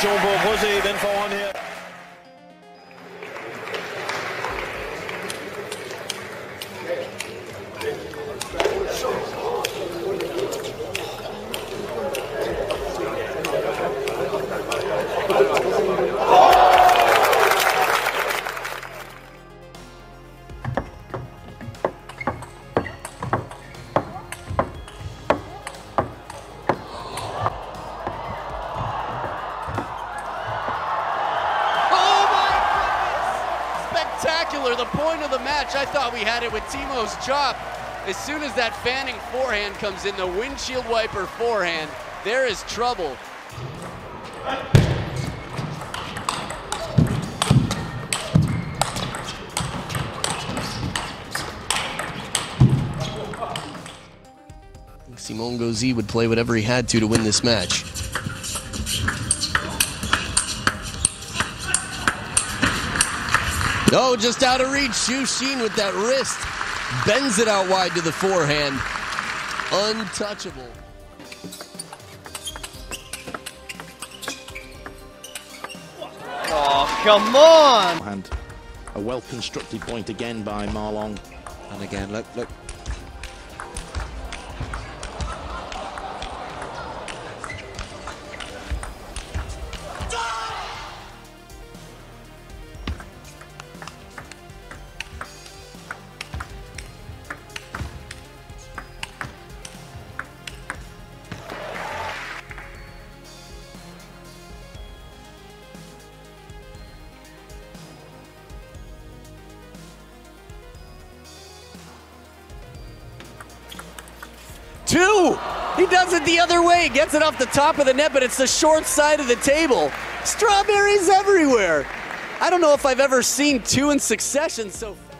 Jumbo Jose then for one here. The point of the match, I thought we had it with Timo's chop. As soon as that fanning forehand comes in, the windshield wiper forehand, there is trouble. Simon Gozi would play whatever he had to win this match. Oh, just out of reach. Xu Xin with that wrist. Bends it out wide to the forehand. Untouchable. Oh, come on! And a well-constructed point again by Ma Long. And again, look, look. Two! He does it the other way, gets it off the top of the net, but it's the short side of the table. Strawberries everywhere. I don't know if I've ever seen two in succession so far.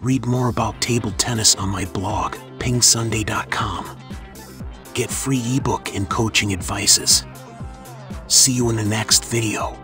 Read more about table tennis on my blog, PingSunday.com. Get free ebook and coaching advices. See you in the next video.